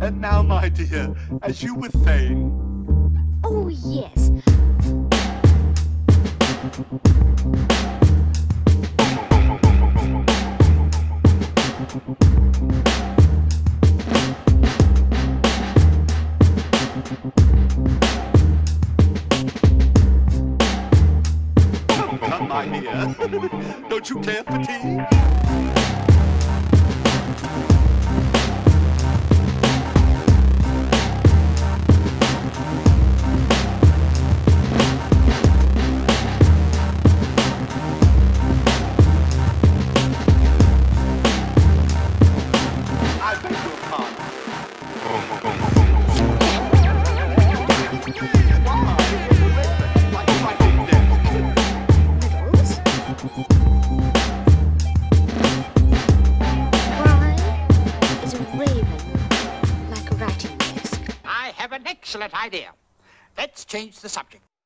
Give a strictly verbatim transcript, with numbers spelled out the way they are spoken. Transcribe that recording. And now, my dear, as you were saying... Oh, yes. Come, my dear. Don't you care for tea? Excellent idea. Let's change the subject.